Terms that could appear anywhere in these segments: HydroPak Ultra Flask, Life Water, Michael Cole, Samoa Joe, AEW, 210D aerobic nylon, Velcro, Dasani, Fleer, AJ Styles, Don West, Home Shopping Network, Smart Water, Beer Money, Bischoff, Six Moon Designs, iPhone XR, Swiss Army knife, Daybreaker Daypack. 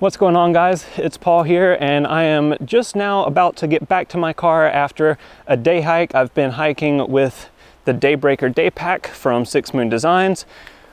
What's going on, guys? It's Paul here, and I am just now about to get back to my car after a day hike. I've been hiking with the Daybreaker Daypack from Six Moon Designs,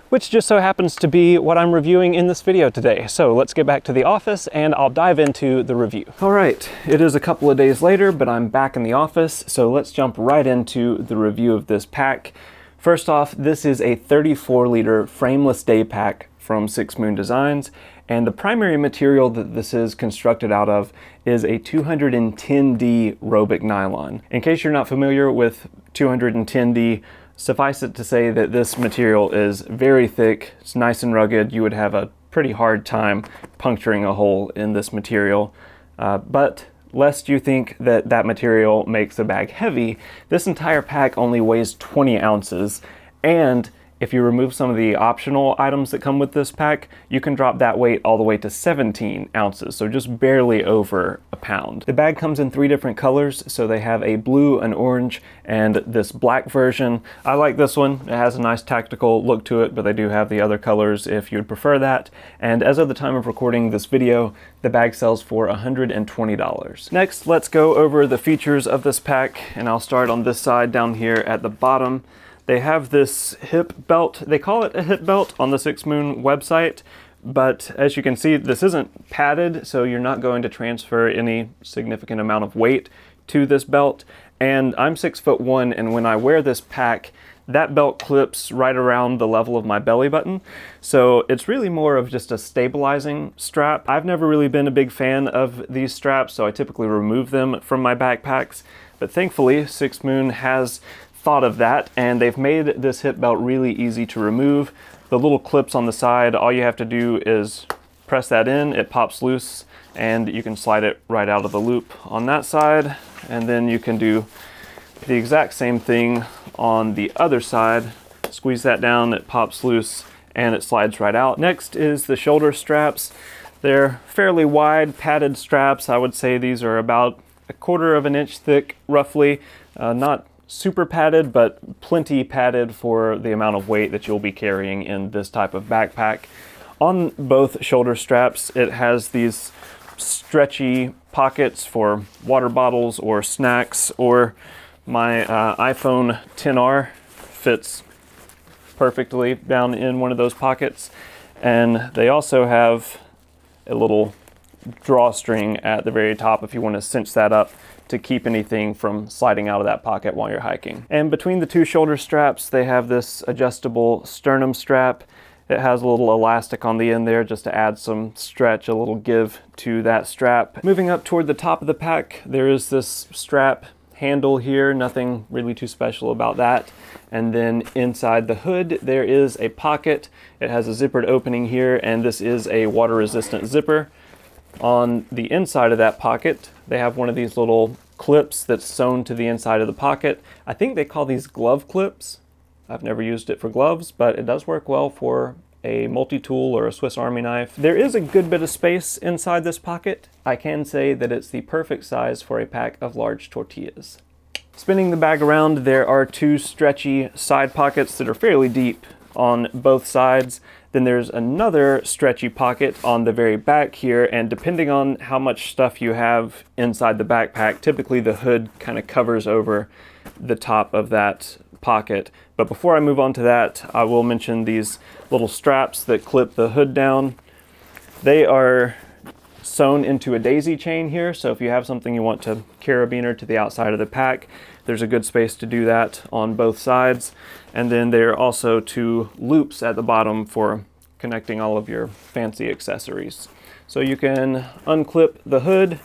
which just so happens to be what I'm reviewing in this video today. So let's get back to the office and I'll dive into the review. All right, it is a couple of days later, but I'm back in the office. So let's jump right into the review of this pack. First off, this is a 34-liter frameless day pack from Six Moon Designs. And the primary material that this is constructed out of is a 210D aerobic nylon. In case you're not familiar with 210D, suffice it to say that this material is very thick, it's nice and rugged. You would have a pretty hard time puncturing a hole in this material. But lest you think that that material makes the bag heavy, this entire pack only weighs 20 ounces. And if you remove some of the optional items that come with this pack, you can drop that weight all the way to 17 ounces, so just barely over a pound. The bag comes in three different colors, so they have a blue, an orange, and this black version. I like this one. It has a nice tactical look to it, but they do have the other colors if you'd prefer that. And as of the time of recording this video, the bag sells for $120. Next, let's go over the features of this pack, and I'll start on this side down here at the bottom. They have this hip belt. They call it a hip belt on the Six Moon website, but as you can see, this isn't padded, so you're not going to transfer any significant amount of weight to this belt. And I'm 6'1", and when I wear this pack, that belt clips right around the level of my belly button. So it's really more of just a stabilizing strap. I've never really been a big fan of these straps, so I typically remove them from my backpacks. But thankfully, Six Moon has thought of that, and they've made this hip belt really easy to remove. The little clips on the side, all you have to do is press that in, it pops loose, and you can slide it right out of the loop on that side. And then you can do the exact same thing on the other side. Squeeze that down, it pops loose, and it slides right out. Next is the shoulder straps. They're fairly wide, padded straps. I would say these are about 1/4 of an inch thick, roughly. Not super padded, but plenty padded for the amount of weight that you'll be carrying in this type of backpack. On both shoulder straps, it has these stretchy pockets for water bottles or snacks, or my iPhone XR fits perfectly down in one of those pockets. And they also have a little drawstring at the very top if you want to cinch that up to keep anything from sliding out of that pocket while you're hiking. And between the two shoulder straps, they have this adjustable sternum strap. It has a little elastic on the end there just to add some stretch, a little give to that strap. Moving up toward the top of the pack, there is this strap handle here, nothing really too special about that. And then inside the hood, there is a pocket. It has a zippered opening here, and this is a water-resistant zipper. On the inside of that pocket, they have one of these little clips that's sewn to the inside of the pocket. I think they call these glove clips. I've never used it for gloves, but it does work well for a multi-tool or a Swiss Army knife. There is a good bit of space inside this pocket. I can say that it's the perfect size for a pack of large tortillas. Spinning the bag around, there are two stretchy side pockets that are fairly deep on both sides. Then there's another stretchy pocket on the very back here, and depending on how much stuff you have inside the backpack, typically the hood kind of covers over the top of that pocket. But before I move on to that, I will mention these little straps that clip the hood down. They are sewn into a daisy chain here, so if you have something you want to carabiner to the outside of the pack, there's a good space to do that on both sides. And then there are also two loops at the bottom for connecting all of your fancy accessories. So you can unclip the hood,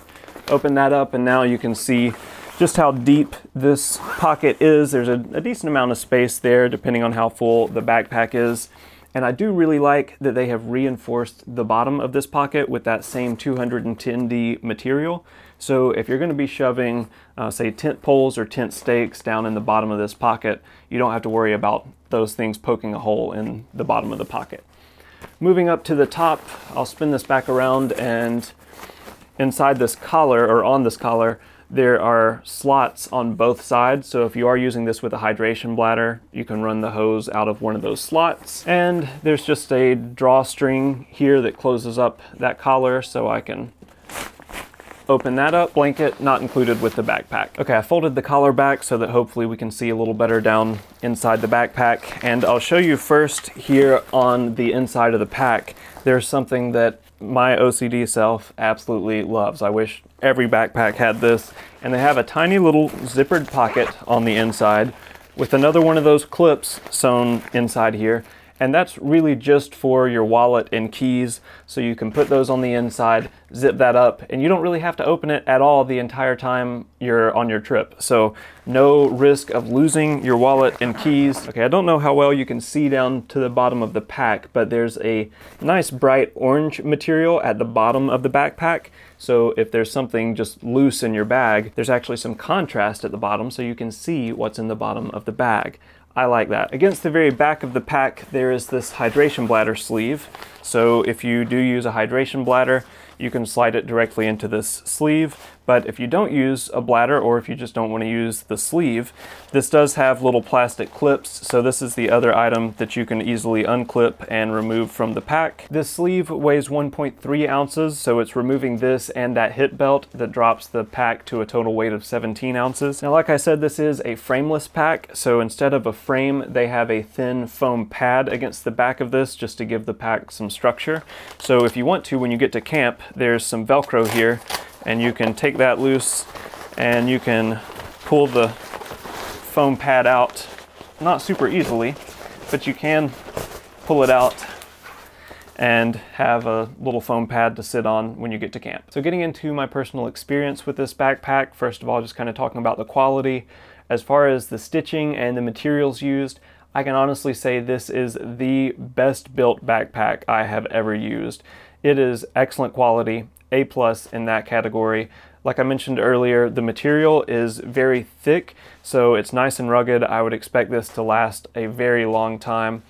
open that up, and now you can see just how deep this pocket is. There's a decent amount of space there depending on how full the backpack is. And I do really like that they have reinforced the bottom of this pocket with that same 210D material. So if you're going to be shoving, say, tent poles or tent stakes down in the bottom of this pocket, you don't have to worry about those things poking a hole in the bottom of the pocket. Moving up to the top, I'll spin this back around, and inside this collar, or on this collar, There are slots on both sides, so if you are using this with a hydration bladder, you can run the hose out of one of those slots. And there's just a drawstring here that closes up that collar, so I can open that up. Blanket not included with the backpack. Okay, I folded the collar back so that hopefully we can see a little better down inside the backpack. And I'll show you first here on the inside of the pack, there's something that my OCD self absolutely loves. I wish every backpack had this. And they have a tiny little zippered pocket on the inside with another one of those clips sewn inside here. And that's really just for your wallet and keys. So you can put those on the inside, zip that up, and you don't really have to open it at all the entire time you're on your trip. So no risk of losing your wallet and keys. Okay, I don't know how well you can see down to the bottom of the pack, but there's a nice bright orange material at the bottom of the backpack. So if there's something just loose in your bag, there's actually some contrast at the bottom so you can see what's in the bottom of the bag. I like that. Against the very back of the pack, there is this hydration bladder sleeve. So if you do use a hydration bladder, you can slide it directly into this sleeve. But if you don't use a bladder, or if you just don't want to use the sleeve, this does have little plastic clips. So this is the other item that you can easily unclip and remove from the pack. This sleeve weighs 1.3 ounces. So it's removing this and that hip belt that drops the pack to a total weight of 17 ounces. Now, like I said, this is a frameless pack. So instead of a frame, they have a thin foam pad against the back of this just to give the pack some structure. So if you want to, when you get to camp, there's some Velcro here, and you can take that loose and you can pull the foam pad out. Not super easily, but you can pull it out and have a little foam pad to sit on when you get to camp. So getting into my personal experience with this backpack, first of all, just kind of talking about the quality. As far as the stitching and the materials used, I can honestly say this is the best built backpack I have ever used. It is excellent quality, A+ in that category. Like I mentioned earlier, the material is very thick, so it's nice and rugged. I would expect this to last a very long time.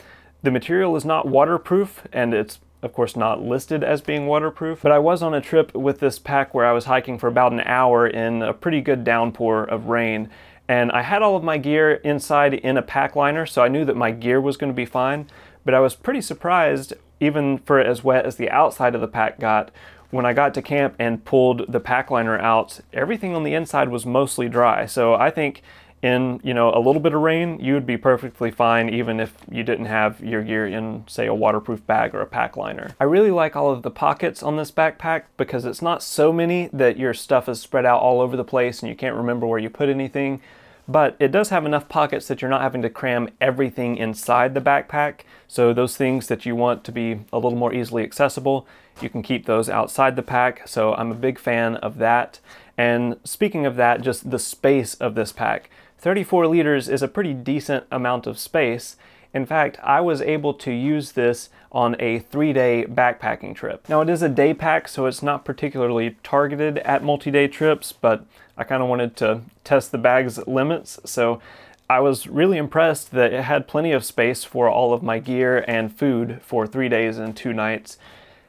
The material is not waterproof, and it's of course not listed as being waterproof, but I was on a trip with this pack where I was hiking for about an hour in a pretty good downpour of rain, and I had all of my gear inside in a pack liner, so I knew that my gear was going to be fine, but I was pretty surprised, even for as wet as the outside of the pack got, when I got to camp and pulled the pack liner out, everything on the inside was mostly dry. So I think in, you know, a little bit of rain, you would be perfectly fine even if you didn't have your gear in, say, a waterproof bag or a pack liner. I really like all of the pockets on this backpack because it's not so many that your stuff is spread out all over the place and you can't remember where you put anything. But it does have enough pockets that you're not having to cram everything inside the backpack. So those things that you want to be a little more easily accessible, you can keep those outside the pack. So I'm a big fan of that. And speaking of that, just the space of this pack. 34 liters is a pretty decent amount of space. In fact, I was able to use this on a 3-day backpacking trip. Now, it is a day pack, so it's not particularly targeted at multi-day trips, but I kind of wanted to test the bag's limits. So I was really impressed that it had plenty of space for all of my gear and food for 3 days and 2 nights.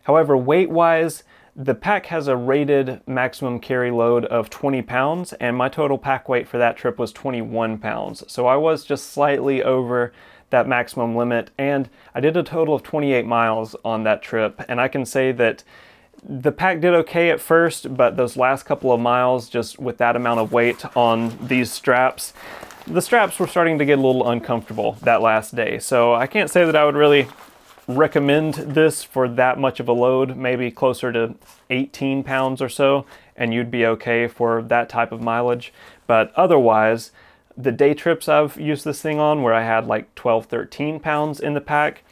However, weight-wise, the pack has a rated maximum carry load of 20 pounds, and my total pack weight for that trip was 21 pounds. So I was just slightly over that maximum limit, and I did a total of 28 miles on that trip, and I can say that the pack did okay at first, but those last couple of miles, just with that amount of weight on these straps, the straps were starting to get a little uncomfortable that last day. So I can't say that I would really recommend this for that much of a load, maybe closer to 18 pounds or so, and you'd be okay for that type of mileage. But otherwise, the day trips I've used this thing on, where I had like 12, 13 pounds in the pack,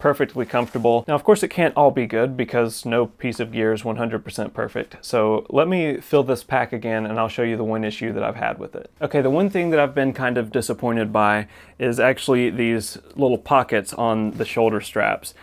perfectly comfortable. Now, of course, it can't all be good because no piece of gear is 100% perfect. So let me fill this pack again and I'll show you the one issue that I've had with it. Okay, the one thing that I've been kind of disappointed by is actually these little pockets on the shoulder straps.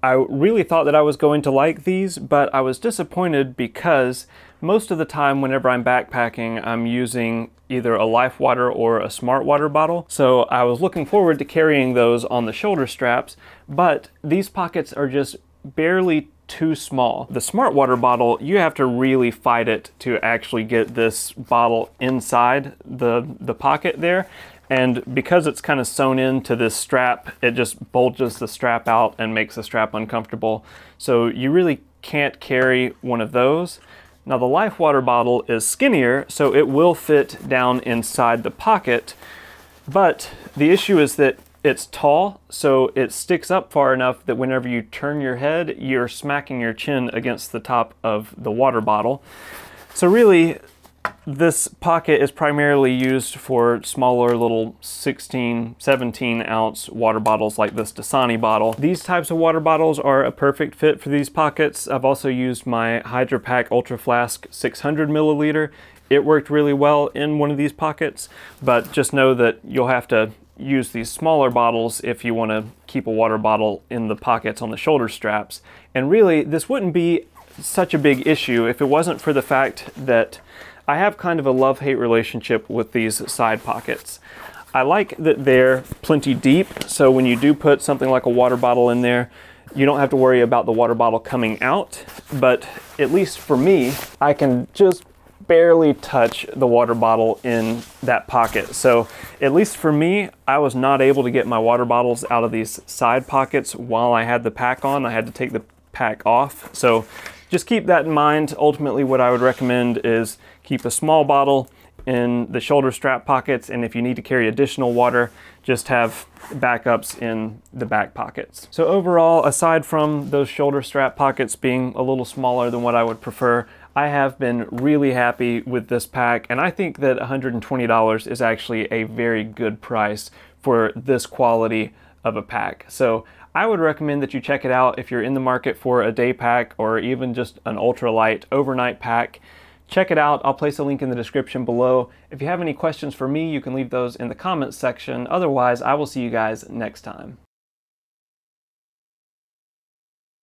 I really thought that I was going to like these, but I was disappointed because most of the time whenever I'm backpacking, I'm using either a Life Water or a Smart Water bottle. So I was looking forward to carrying those on the shoulder straps, but these pockets are just barely too small. The Smart Water bottle, you have to really fight it to actually get this bottle inside the pocket there. And because it's kind of sewn into this strap, it just bulges the strap out and makes the strap uncomfortable. So you really can't carry one of those. Now the Life Water bottle is skinnier, so it will fit down inside the pocket. But the issue is that it's tall, so it sticks up far enough that whenever you turn your head, you're smacking your chin against the top of the water bottle. So really, this pocket is primarily used for smaller little 16, 17-ounce water bottles like this Dasani bottle. These types of water bottles are a perfect fit for these pockets. I've also used my HydroPak Ultra Flask 600 milliliter. It worked really well in one of these pockets, but just know that you'll have to use these smaller bottles if you want to keep a water bottle in the pockets on the shoulder straps. And really, this wouldn't be such a big issue if it wasn't for the fact that I have kind of a love-hate relationship with these side pockets. I like that they're plenty deep, so when you do put something like a water bottle in there, you don't have to worry about the water bottle coming out, but at least for me, I can just barely touch the water bottle in that pocket. So at least for me, I was not able to get my water bottles out of these side pockets while I had the pack on. I had to take the pack off. So just keep that in mind. Ultimately, what I would recommend is keep a small bottle in the shoulder strap pockets, and if you need to carry additional water, just have backups in the back pockets. So overall, aside from those shoulder strap pockets being a little smaller than what I would prefer, I have been really happy with this pack, and I think that $120 is actually a very good price for this quality of a pack. So I would recommend that you check it out if you're in the market for a day pack or even just an ultralight overnight pack. Check it out. I'll place a link in the description below. If you have any questions for me, you can leave those in the comments section. Otherwise, I will see you guys next time.